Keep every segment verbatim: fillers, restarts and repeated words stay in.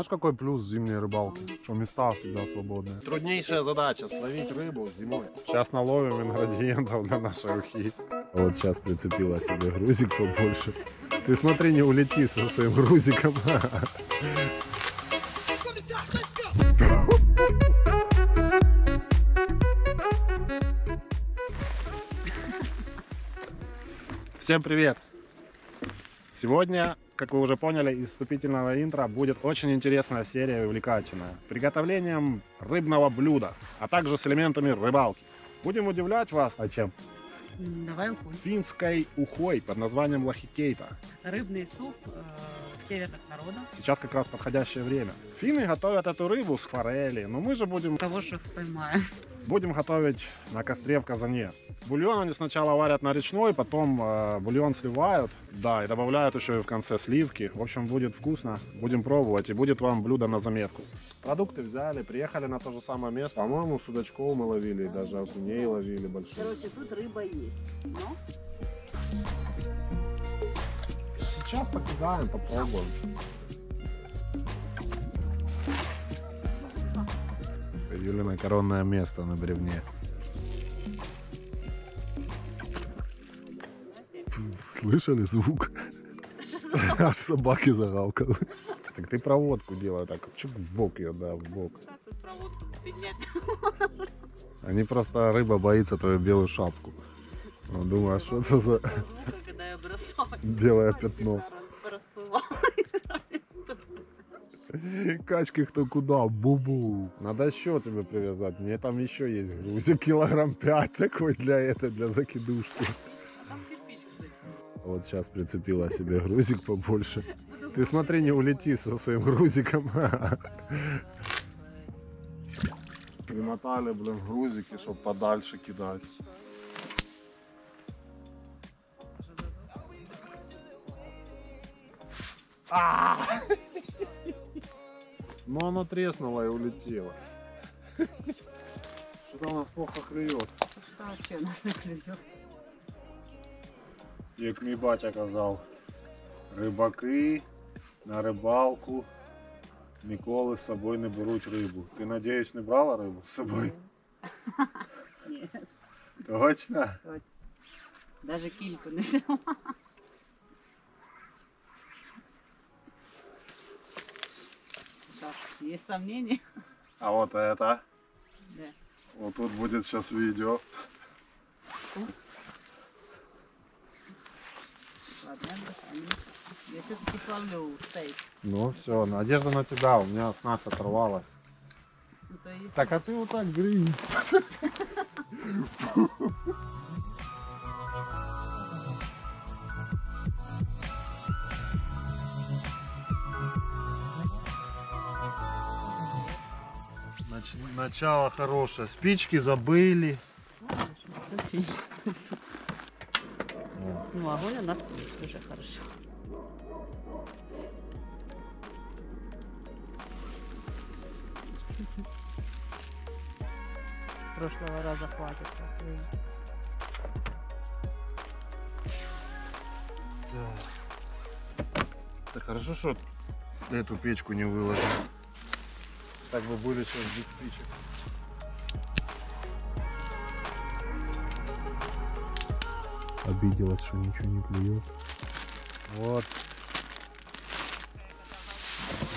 Знаешь, какой плюс зимней рыбалки? Что места всегда свободные. Труднейшая задача — словить рыбу зимой. Сейчас наловим ингредиентов для нашей ухи. Вот сейчас прицепила себе грузик побольше. Ты смотри, не улети со своим грузиком. Всем привет! Сегодня, как вы уже поняли из вступительного интро, будет очень интересная серия и увлекательная. Приготовлением рыбного блюда, а также с элементами рыбалки. Будем удивлять вас. А чем? Давай уху. Финской ухой под названием лохикейто. Рыбный суп э, северных народов. Сейчас как раз подходящее время. Финны готовят эту рыбу с форели, но мы же будем... Того, что споймаем. Будем готовить на костре в казане. Бульон они сначала варят на речной, потом э, бульон сливают, да, и добавляют еще и в конце сливки. В общем, будет вкусно, будем пробовать, и будет вам блюдо на заметку. Продукты взяли, приехали на то же самое место. По-моему, судачков мы ловили, да, даже окуней ловили большой. Короче, тут рыба есть, но... Сейчас покидаем, попробуем. Юлина коронное место на бревне. Слышали звук? Аж собаки загалкали. Так ты проводку делай так, чик в бок ее, да, в бок. Они просто, рыба боится твою белую шапку. Ну, думаю, а что это за белое пятно? Качки кто куда, бубу. Надо еще тебе привязать, мне там еще есть грузик, килограмм пять такой для этой, для закидушки. Вот сейчас прицепила себе грузик побольше. Ты смотри, не улети со своим грузиком. Примотали, блин, грузики, чтобы подальше кидать. Но оно треснуло и улетело. Что-то у нас плохо клюет. Что вообще у нас не клюет? Як мій батя казав, рибаки на рибалку ніколи з собою не беруть рибу. Ти, надіюсь, не брала рибу з собою? Ні. Точно? Точно. Навіть кільку не взяла. Есть сомнения? А вот это? Да. Вот тут будет сейчас видео. Упс. Ладно, я все-таки плавлю стейк. Ну все, надежда на тебя, у меня с нас оторвалась. Ну, то есть... Так, а ты вот так гринь. Начало хорошее. Спички забыли. Ну, огонь у нас уже хорошо. Прошлого раза хватит. Да. Так хорошо, что эту печку не выложил. Так бы были сейчас без спичек. Обиделась, что ничего не клюет. Вот.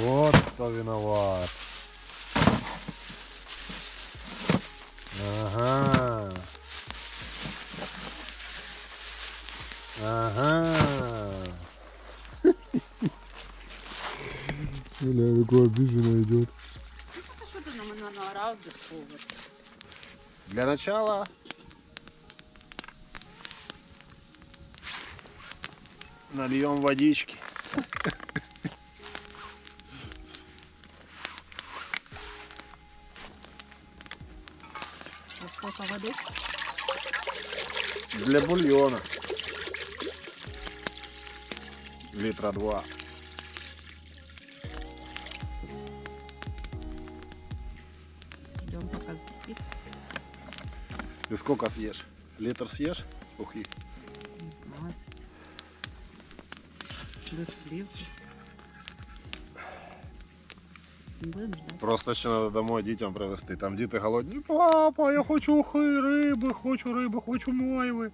Вот кто виноват. Ага. Ага. Бля, какой обиженный идет. Наорал без повода. Для начала нальем водички. Для бульона литра два. Ждем, пока закипит. Ты сколько съешь? Литр съешь? Ухи. Не знаю. До сливки. Просто еще надо домой детям привезти. Там дети голодные. Папа, я хочу ухи, рыбы, хочу рыбы, хочу мойвы.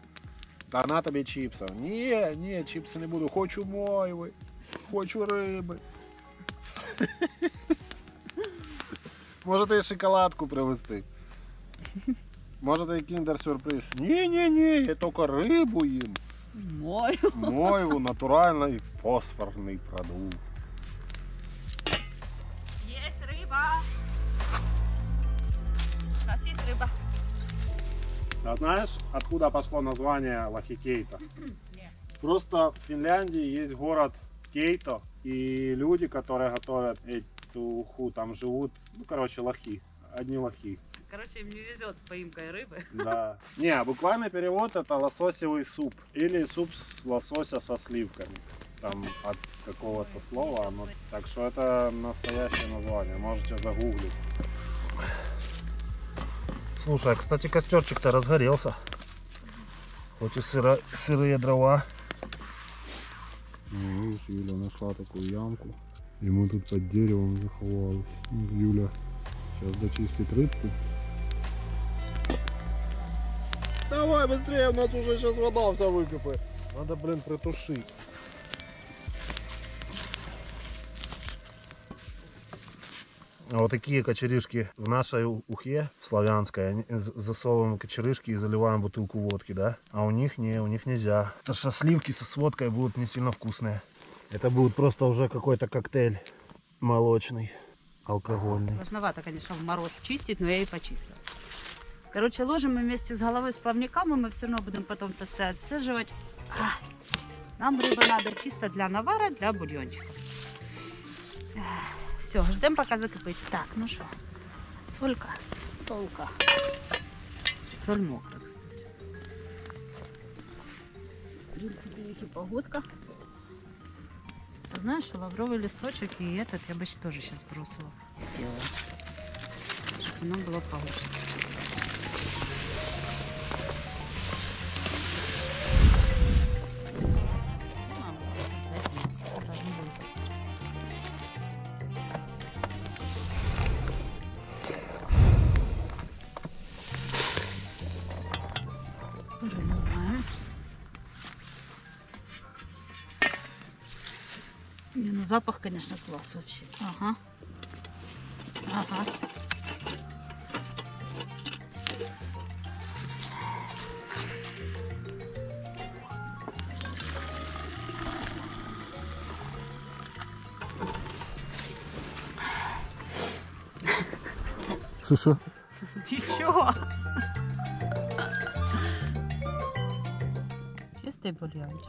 Та на тебе чипсов. Не, не, чипсы не буду. Хочу мойвы, хочу рыбы. Может и шоколадку привезти. Может и киндер-сюрприз. Не, не, не, я только рыбу им. Мойву. Мойву, натуральный фосфорный продукт. У нас есть рыба. А знаешь, откуда пошло название Лохикейто? Просто в Финляндии есть город Кейто, и люди, которые готовят эту уху, там живут, ну короче, лохи, одни лохи. Короче, им не везет с поимкой рыбы. Да. Не, буквальный перевод — это лососевый суп, или суп с лосося со сливками. Там от какого-то слова, оно... так что это настоящее название, можете загуглить. Слушай, кстати, костерчик-то разгорелся, хоть и сыро... сырые дрова. Видишь, Юля нашла такую ямку, и мы тут под деревом заховались. Юля сейчас дочистит рыбку. Давай быстрее, у нас уже сейчас вода вся выкипает. Надо, блин, притушить. Вот такие кочерышки в нашей ухе, в славянской, засовываем кочерышки и заливаем бутылку водки, да? А у них не, у них нельзя. Потому что сливки со сводкой будут не сильно вкусные. Это будет просто уже какой-то коктейль молочный, алкогольный. Сложновато, конечно, в мороз чистить, но я и почистила. Короче, ложим мы вместе с головой с плавником, и мы все равно будем потом это все отсаживать. Нам рыба надо чисто для навара, для бульончика. Все, ждем, пока закипит. Так, ну что, солька, солка. Соль мокрая, кстати. В принципе, их и погодка. Ты знаешь, лавровый листочек и этот я бы тоже сейчас бросила. Сделаю, чтобы оно было получше. Не, ну запах, конечно, класс вообще. Ага. Ага. Что-что? Ты чё? Чистый бульончик.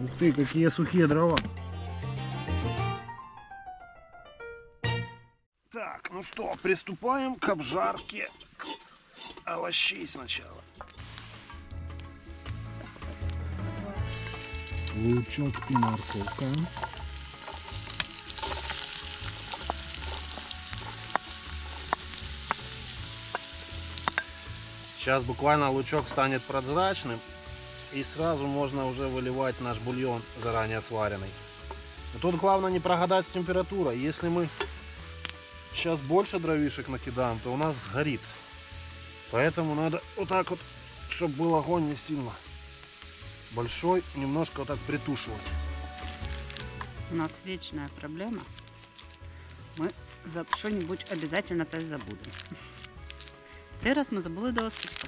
Ух ты, какие сухие дрова. Так, ну что, приступаем к обжарке овощей сначала. Лучок и морковка. Сейчас буквально лучок станет прозрачным. И сразу можно уже выливать наш бульон, заранее сваренный. Тут главное не прогадать с температурой. Если мы сейчас больше дровишек накидаем, то у нас сгорит. Поэтому надо вот так вот, чтобы был огонь не сильно большой, немножко вот так притушивать. У нас вечная проблема. Мы за что-нибудь обязательно то забудем. В этот раз мы забыли досточку.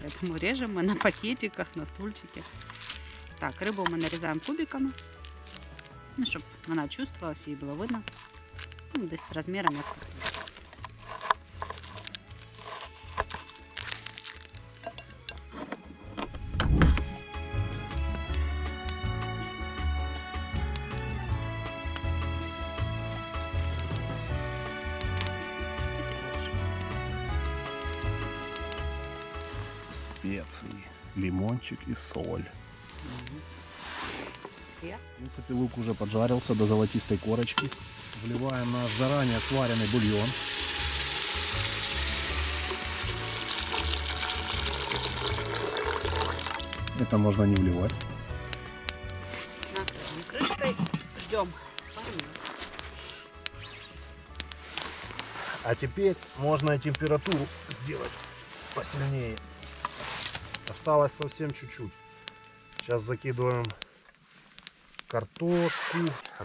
Поэтому режем мы на пакетиках, на стульчике. Так, рыбу мы нарезаем кубиками. Ну, чтобы она чувствовалась и было видно. Ну, здесь с размером. Специи, лимончик и соль. В принципе, лук уже поджарился до золотистой корочки. Вливаем наш заранее сваренный бульон. Это можно не вливать. Накрываем крышкой, ждем. А теперь можно и температуру сделать посильнее. Осталось совсем чуть-чуть. Сейчас закидываем картошку,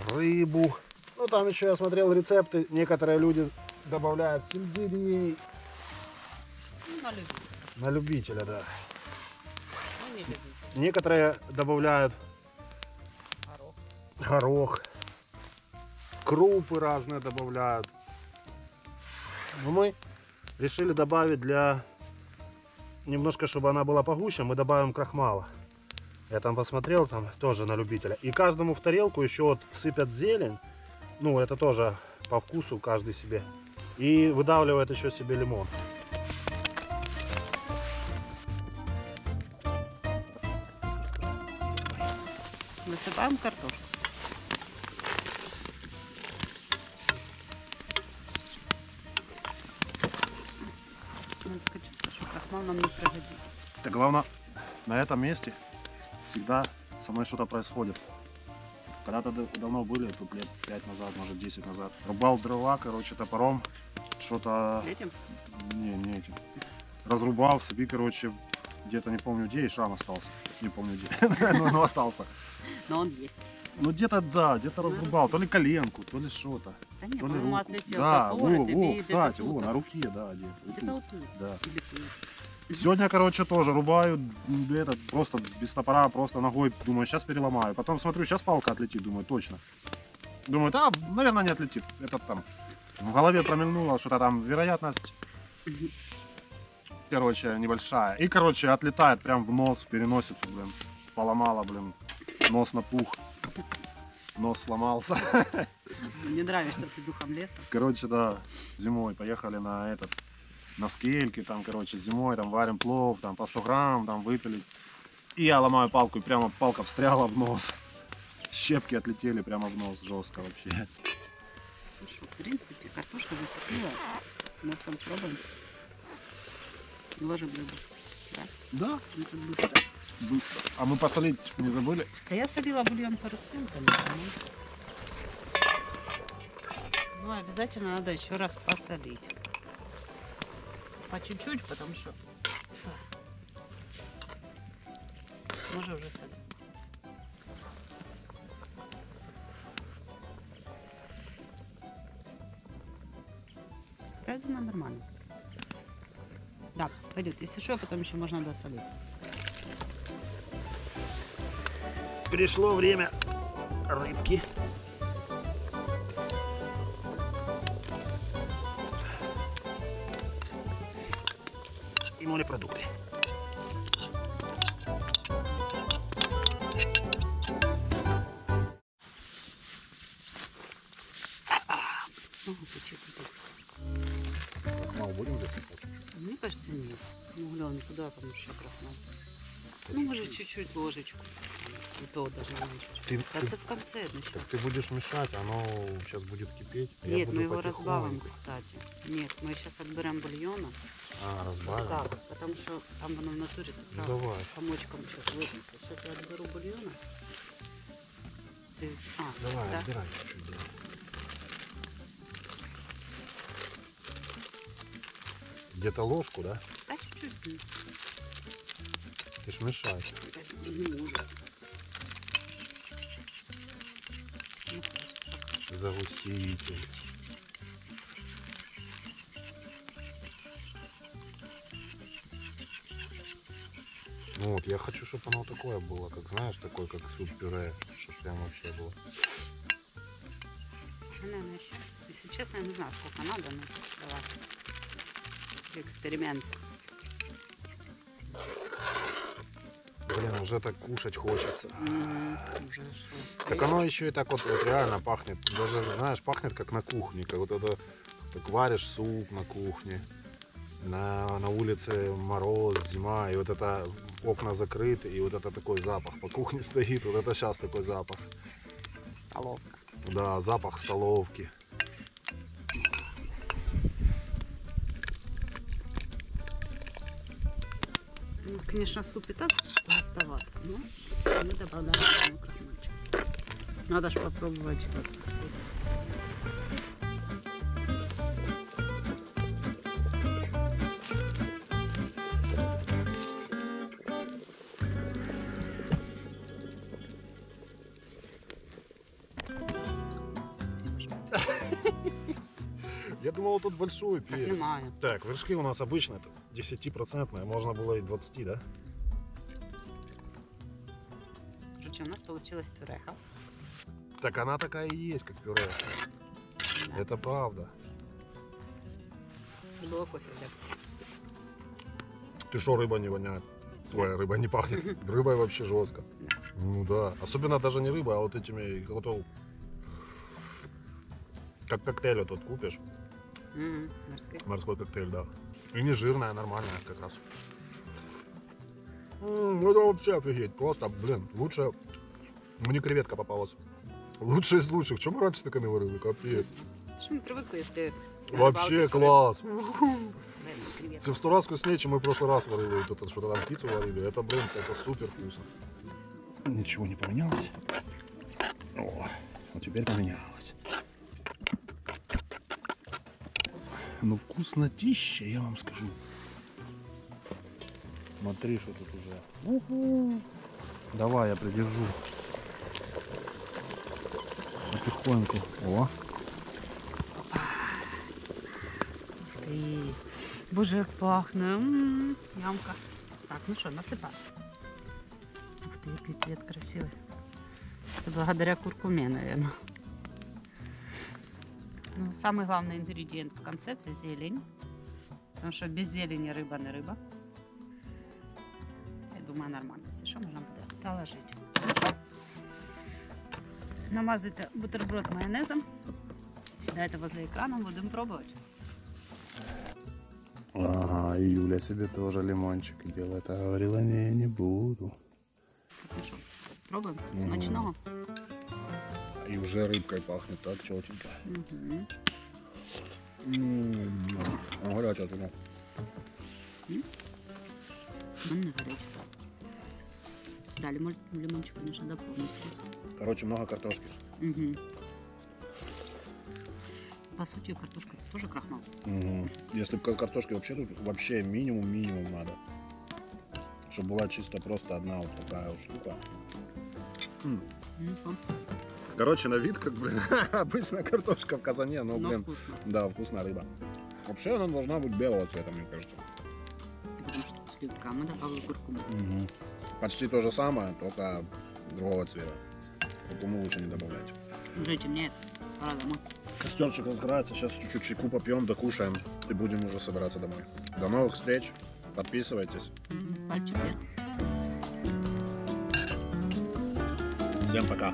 рыбу. Ну, там еще я смотрел рецепты. Некоторые люди добавляют сельдерей. На любителя. На любителя, да. Ну, не любителя. Некоторые добавляют горох. горох. Крупы разные добавляют. Но мы решили добавить для... Немножко, чтобы она была погуще, мы добавим крахмала. Я там посмотрел, там тоже на любителя. И каждому в тарелку еще вот сыпят зелень. Ну, это тоже по вкусу каждый себе. И выдавливает еще себе лимон. Высыпаем картошку. Крахмал нам не пригодится. Так, главное, на этом месте всегда со мной что-то происходит. Когда-то давно были, тут лет пять назад, может десять назад. Рубал дрова, короче, топором. Что-то... Этим? Не, не этим. Разрубал себе, короче, где-то не помню где, и шрам остался. Не помню где, но остался. Но он есть. Ну где-то, да, где-то разрубал. То ли коленку, то ли что-то. Да нет, по-моему, отлетел. Да, во, кстати, во, на руке, да, где-то. Да. Сегодня, короче, тоже рубаю, этот, просто без топора, просто ногой, думаю, сейчас переломаю. Потом смотрю, сейчас палка отлетит, думаю, точно. Думаю, да, наверное, не отлетит. Это там в голове промелькнуло, что-то там вероятность, короче, небольшая. И, короче, отлетает прям в нос, переносицу, блин, поломала, блин, нос напух, нос сломался. Не нравишься ты духом леса. Короче, да, зимой поехали на этот... на скельке, там, короче, зимой, там, варим плов, там, по сто грамм, там, выпили. И я ломаю палку, и прямо палка встряла в нос. Щепки отлетели прямо в нос, жестко вообще. Слушай, в принципе, картошка закипела, носом пробуем. Ложим рыбу, да? Да. Ну, тут быстро. Быстро. А мы посолить не забыли? А я солила бульон по рецептам. Ну, обязательно надо еще раз посолить. По чуть-чуть, потому что мы же уже солим. Я думаю, нормально. Да, пойдет. Если что, потом еще можно досолить. Пришло время рыбки. Морепродукты. Крахмал будем засыпать? Мне кажется, нет. Ну, глянь, куда там еще крахмал? Ну, мы же чуть-чуть ложечку. И то должно быть. Кажется, в конце начнем. Ты будешь мешать, оно сейчас будет кипеть. Нет, мы его разбавим, кстати. Нет, мы сейчас отберем бульона. А, разбавим. Да, потому что там оно в натуре так. Давай. Комочком сейчас выпьется. Сейчас я отберу бульона. ты... А, давай, да? Отбирай чуть-чуть. Да. Где-то ложку, да? Да, чуть-чуть. Ты ж мешаешь. Загуститель. Ну вот, я хочу, чтобы оно такое было, как знаешь, такое, как суп-пюре, чтобы прям вообще было. Наверное, еще... Если честно, я не знаю, сколько надо, но давай. Эксперимент. Блин, уже так кушать хочется. Mm-hmm. Уже так оно еще и так вот, вот реально пахнет. Даже, знаешь, пахнет как на кухне. Как вот это, так варишь суп на кухне. На, на улице мороз, зима, и вот это окна закрыты, и вот это такой запах. По кухне стоит, вот это сейчас такой запах. Столовка. Да, запах столовки. У нас, конечно, суп и так густоват, но мы добавляем кремочек. Надо же попробовать что-то. Я думал, тут большую перец. Так, вершки у нас обычные, десятипроцентные, можно было и двадцать, да? Короче, у нас получилось пюре. Так она такая и есть, как пюре. Да. Это правда. Было кофе взять. Ты что, рыба не воняет? Твоя рыба не пахнет. Рыбой вообще жестко. Да. Ну да. Особенно даже не рыба, а вот этими готов. Как коктейль вот тут купишь. Mm-hmm. Морской. Морской коктейль, да. И не жирная, нормальная как раз. М-м, это вообще офигеть. Просто, блин, лучше... Мне креветка попалась. Лучше из лучших. Чего мы раньше так и не варили? Капец. Что мы привыкли, если... Вообще класс. Все в сто раз вкуснее, чем мы в прошлый раз варили. Вот что-то там птицу варили. Это, блин, это супер вкусно. Ничего не поменялось. О, ну теперь поменялось. Ну вкуснотища, я вам скажу. Смотри, что тут уже. У-ху. Давай, я придержу. Потихоньку. О. Ты. Боже, как пахнет. М-м-м. Ямка. Так, ну что, насыпай. Ух ты, какой цвет красивый. Это благодаря куркуме, наверное. Ну, самый главный ингредиент в конце – это зелень, потому что без зелени рыба не рыба. Я думаю, нормально. Если что, можно будет доложить. Намазывайте бутерброд майонезом, сидайте возле экрана, будем пробовать. Ага, и Юля себе тоже лимончик делает, а говорила, не, не буду. Хорошо, пробуем, смачного. И уже рыбкой пахнет так чётенько. Горячая туда. Мне горячая. Да, лимончик, конечно, дополнить. Короче, много картошки. Угу. По сути, картошка это тоже крахмал. Угу. Если картошки вообще тут вообще минимум-минимум надо. Чтобы была чисто просто одна вот такая вот штука. М -м. Короче, на вид, как, блин, обычная картошка в казане, но, но блин, вкусно. Да, вкусная рыба. Вообще она должна быть белого цвета, мне кажется. Потому что сливка, мы добавили куркуму. Угу. Почти то же самое, только другого цвета. Куркуму лучше не добавлять. Уже темнеет, пора домой. Костерчик разгорается, сейчас чуть-чуть чайку попьем, докушаем и будем уже собираться домой. До новых встреч, подписывайтесь. Пальчик вверх. Всем пока.